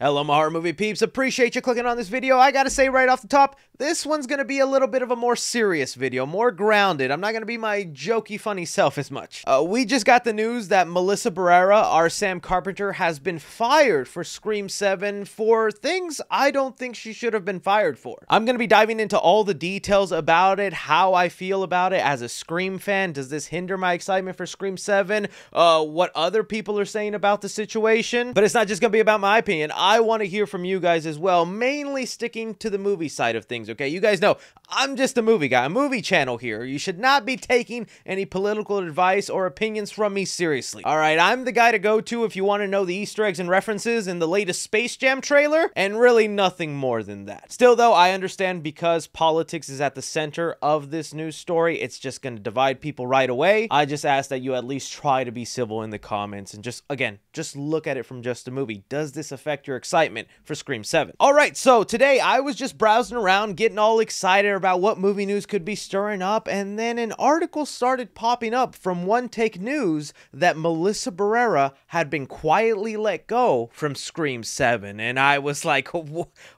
Hello my horror movie peeps, appreciate you clicking on this video. I gotta say right off the top, this one's gonna be a little bit of a more serious video, more grounded. I'm not gonna be my jokey funny self as much. We just got the news that Melissa Barrera, our Sam Carpenter, has been fired for Scream 7 for things I don't think she should have been fired for. I'm gonna be diving into all the details about it, how I feel about it as a Scream fan. Does this hinder my excitement for Scream 7? What other people are saying about the situation? But it's not just gonna be about my opinion. I want to hear from you guys as well, mainly sticking to the movie side of things, okay? You guys know, I'm just a movie guy, a movie channel here. You should not be taking any political advice or opinions from me seriously. All right, I'm the guy to go to if you want to know the Easter eggs and references in the latest Space Jam trailer, and really nothing more than that. Still, though, I understand because politics is at the center of this news story, it's just going to divide people right away. I just ask that you at least try to be civil in the comments and just, again, just look at it from just a movie. Does this affect your excitement for Scream 7? All right, so today I was just browsing around, getting all excited about what movie news could be stirring up, and then an article started popping up from One Take News that Melissa Barrera had been quietly let go from Scream 7, and I was like,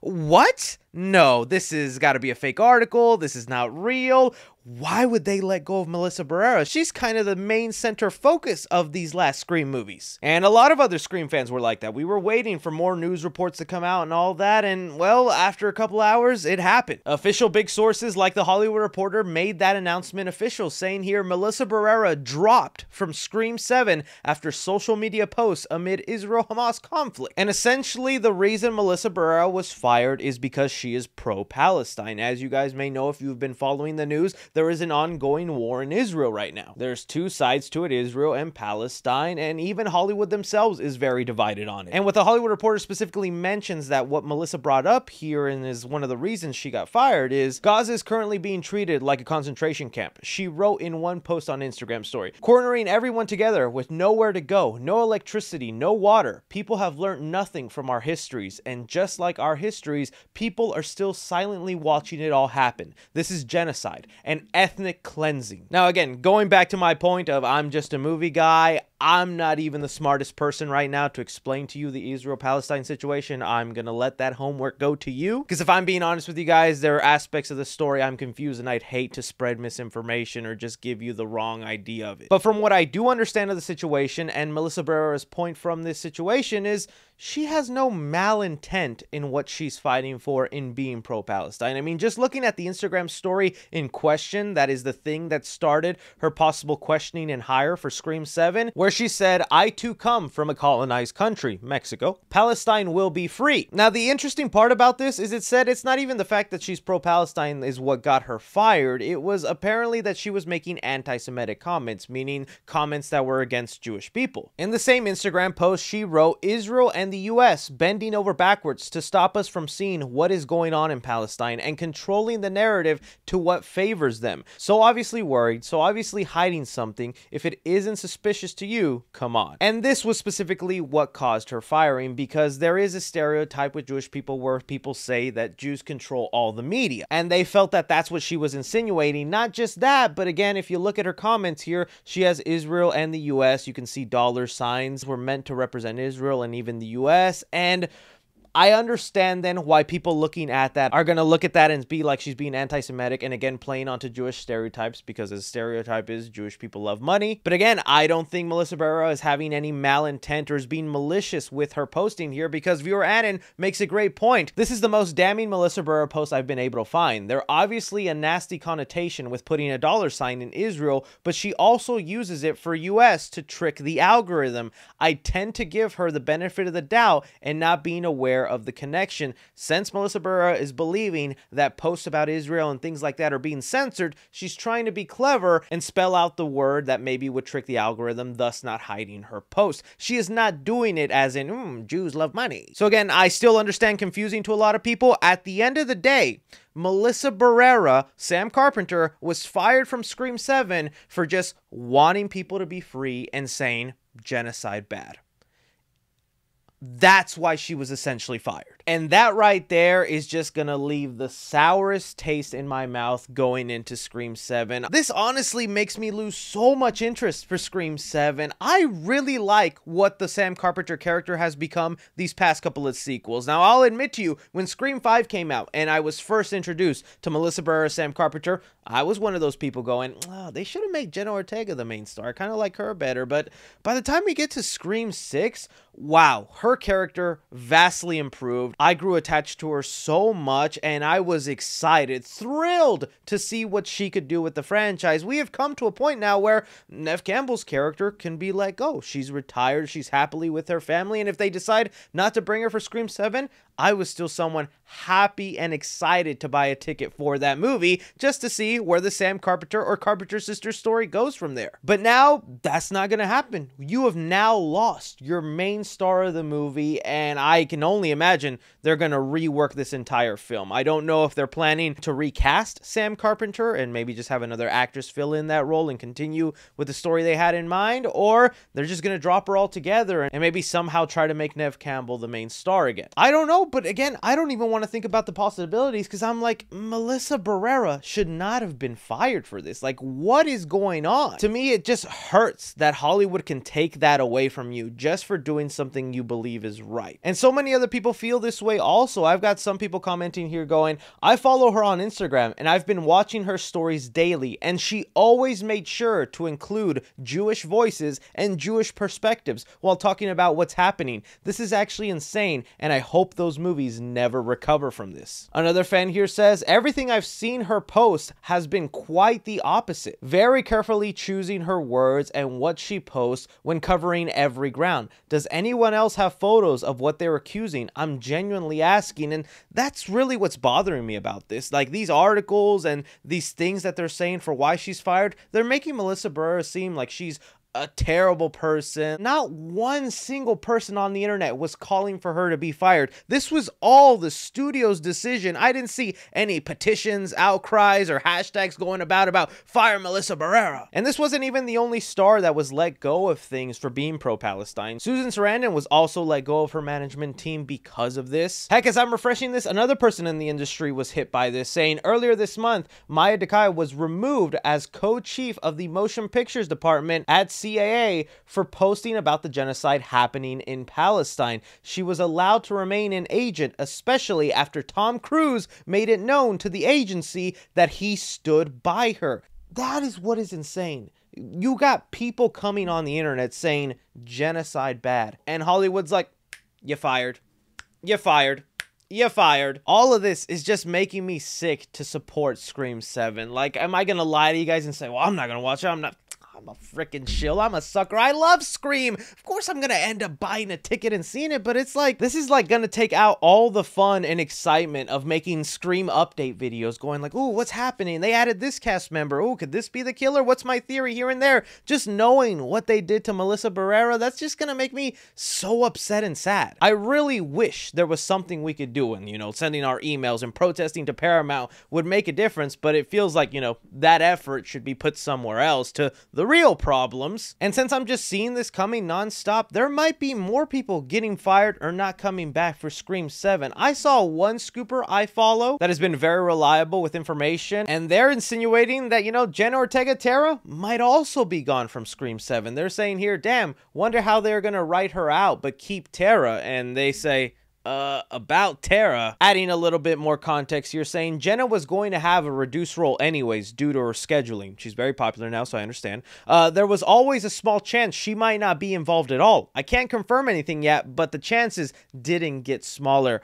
what? No, this has got to be a fake article. This is not real. Why would they let go of Melissa Barrera? She's kind of the main center focus of these last Scream movies. And a lot of other Scream fans were like that. We were waiting for more news reports to come out and all that, and well, after a couple hours, it happened. Official big sources like the Hollywood Reporter made that announcement official, saying here, Melissa Barrera dropped from Scream 7 after social media posts amid Israel-Hamas conflict. And essentially, the reason Melissa Barrera was fired is because she is pro-Palestine. As you guys may know if you've been following the news, there is an ongoing war in Israel right now. There's two sides to it, Israel and Palestine, and even Hollywood themselves is very divided on it. And what the Hollywood Reporter specifically mentions that what Melissa brought up here and is one of the reasons she got fired is Gaza is currently being treated like a concentration camp. She wrote in one post on Instagram story, cornering everyone together with nowhere to go, no electricity, no water. People have learned nothing from our histories, and just like our histories, people are still silently watching it all happen. This is genocide and ethnic cleansing. Now again, going back to my point of I'm just a movie guy, I'm not even the smartest person right now to explain to you the Israel-Palestine situation. I'm gonna let that homework go to you, because if I'm being honest with you guys, there are aspects of the story I'm confused, and I'd hate to spread misinformation or just give you the wrong idea of it. But from what I do understand of the situation, and Melissa Barrera's point from this situation is she has no malintent in what she's fighting for in being pro-Palestine. I mean, just looking at the Instagram story in question, that is the thing that started her possible questioning and hire for Scream 7, where she said, I too come from a colonized country, Mexico. Palestine will be free. Now, the interesting part about this is it said it's not even the fact that she's pro-Palestine is what got her fired. It was apparently that she was making anti-Semitic comments, meaning comments that were against Jewish people. In the same Instagram post, she wrote, Israel and the U.S. bending over backwards to stop us from seeing what is going on in Palestine and controlling the narrative to what favors them. So obviously worried, so obviously hiding something. If it isn't suspicious to you, come on. And this was specifically what caused her firing, because there is a stereotype with Jewish people where people say that Jews control all the media, and they felt that that's what she was insinuating. Not just that, but again, if you look at her comments here, she has Israel and the U.S. You can see dollar signs were meant to represent Israel and even the U.S. And I understand then why people looking at that are going to look at that and be like she's being anti-Semitic and again playing onto Jewish stereotypes, because the stereotype is Jewish people love money. But again, I don't think Melissa Barrera is having any malintent or is being malicious with her posting here, because viewer Annan makes a great point. This is the most damning Melissa Barrera post I've been able to find. There obviously a nasty connotation with putting a dollar sign in Israel, but she also uses it for US to trick the algorithm. I tend to give her the benefit of the doubt and not being aware of the connection. Since Melissa Barrera is believing that posts about Israel and things like that are being censored, she's trying to be clever and spell out the word that maybe would trick the algorithm, thus not hiding her post. She is not doing it as in, Jews love money. So again, I still understand confusing to a lot of people. At the end of the day, Melissa Barrera, Sam Carpenter, was fired from Scream 7 for just wanting people to be free and saying genocide bad. That's why she was essentially fired. And that right there is just gonna leave the sourest taste in my mouth going into Scream 7. This honestly makes me lose so much interest for Scream 7. I really like what the Sam Carpenter character has become these past couple of sequels. Now, I'll admit to you, when Scream 5 came out and I was first introduced to Melissa Barrera, Sam Carpenter, I was one of those people going, oh, they should have made Jenna Ortega the main star. I kind of like her better. But by the time we get to Scream 6, wow, her character vastly improved. I grew attached to her so much, and I was excited, thrilled to see what she could do with the franchise. We have come to a point now where Neve Campbell's character can be let go. She's retired, she's happily with her family, and if they decide not to bring her for Scream 7, I was still someone happy and excited to buy a ticket for that movie just to see where the Sam Carpenter or Carpenter sister story goes from there. But now, that's not gonna happen. You have now lost your main star of the movie, and I can only imagine they're gonna rework this entire film. I don't know if they're planning to recast Sam Carpenter and maybe just have another actress fill in that role and continue with the story they had in mind, or they're just gonna drop her altogether and maybe somehow try to make Neve Campbell the main star again. I don't know, but again, I don't even want to think about the possibilities, because I'm like, Melissa Barrera should not have been fired for this. Like, what is going on? To me, it just hurts that Hollywood can take that away from you just for doing something you believe is right. And so many other people feel this way also. I've got some people commenting here going, I follow her on Instagram and I've been watching her stories daily, and she always made sure to include Jewish voices and Jewish perspectives while talking about what's happening. This is actually insane, and I hope those movies never recover from this. Another fan here says, everything I've seen her post has been quite the opposite. Very carefully choosing her words and what she posts when covering every ground. Does anyone else have photos of what they're accusing? I'm genuinely asking, and that's really what's bothering me about this. Like, these articles and these things that they're saying for why she's fired, they're making Melissa Barrera seem like she's a terrible person. Not one single person on the internet was calling for her to be fired. This was all the studio's decision. I didn't see any petitions, outcries, or hashtags going about fire Melissa Barrera. And this wasn't even the only star that was let go of things for being pro-Palestine. Susan Sarandon was also let go of her management team because of this. Heck, as I'm refreshing this, another person in the industry was hit by this, saying earlier this month, Maya Dekai was removed as co-chief of the motion pictures department at CIA for posting about the genocide happening in Palestine. She was allowed to remain an agent, especially after Tom Cruise made it known to the agency that he stood by her. That is what is insane. You got people coming on the internet saying genocide bad, and Hollywood's like, you fired. You fired. You're fired. All of this is just making me sick to support Scream 7. Like, am I gonna lie to you guys and say, well, I'm not gonna watch it, I'm a freaking shill. I'm a sucker. I love Scream. Of course I'm going to end up buying a ticket and seeing it, but it's like, this is like going to take out all the fun and excitement of making Scream update videos going like, ooh, what's happening? They added this cast member. Ooh, could this be the killer? What's my theory here and there? Just knowing what they did to Melissa Barrera, that's just going to make me so upset and sad. I really wish there was something we could do, and, you know, sending our emails and protesting to Paramount would make a difference, but it feels like, you know, that effort should be put somewhere else to the real problems. And since I'm just seeing this coming non-stop, there might be more people getting fired or not coming back for Scream 7. I saw one scooper I follow that has been very reliable with information, and they're insinuating that, you know, Jenna Ortega Terra might also be gone from Scream 7. They're saying here, damn, wonder how they're gonna write her out but keep Terra. And they say, about Terra, adding a little bit more context here, saying Jenna was going to have a reduced role anyways due to her scheduling. She's very popular now, so I understand. There was always a small chance she might not be involved at all. I can't confirm anything yet, but the chances didn't get smaller.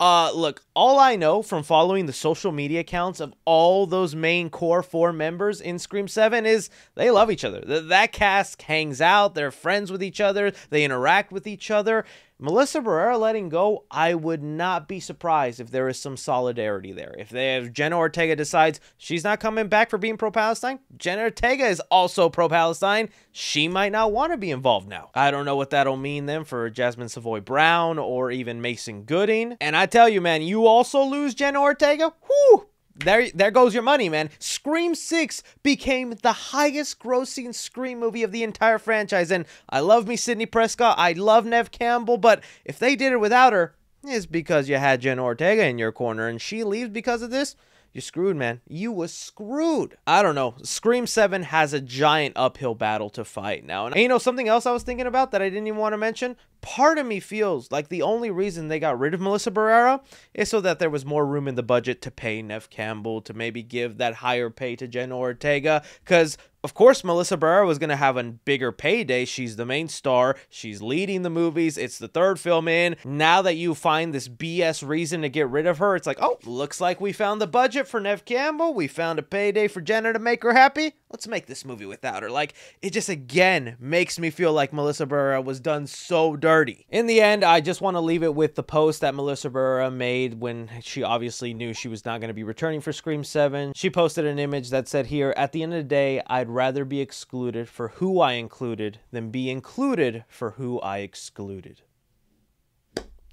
Look, all I know from following the social media accounts of all those main core four members in Scream 7 is they love each other. That cast hangs out, they're friends with each other, they interact with each other. Melissa Barrera letting go, I would not be surprised if there is some solidarity there. If Jenna Ortega decides she's not coming back for being pro-Palestine, Jenna Ortega is also pro-Palestine. She might not want to be involved now. I don't know what that'll mean then for Jasmine Savoy Brown or even Mason Gooding. And I tell you, man, you also lose Jenna Ortega? Whew! There goes your money, man. Scream 6 became the highest grossing Scream movie of the entire franchise, and I love me Sidney Prescott, I love Neve Campbell, but if they did it without her, it's because you had Jenna Ortega in your corner, and she leaves because of this. You're screwed, man. You was screwed. I don't know. Scream 7 has a giant uphill battle to fight now. And you know, something else I was thinking about that I didn't even want to mention? Part of me feels like the only reason they got rid of Melissa Barrera is so that there was more room in the budget to pay Neve Campbell, to maybe give that higher pay to Jenna Ortega, because of course, Melissa Barrera was going to have a bigger payday. She's the main star. She's leading the movies. It's the third film in. Now that you find this BS reason to get rid of her, it's like, oh, looks like we found the budget for Neve Campbell. We found a payday for Jenna to make her happy. Let's make this movie without her. Like, it just, again, makes me feel like Melissa Barrera was done so dirty. In the end, I just want to leave it with the post that Melissa Barrera made when she obviously knew she was not going to be returning for Scream 7. She posted an image that said here, at the end of the day, I'd rather be excluded for who I included than be included for who I excluded.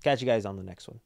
Catch you guys on the next one.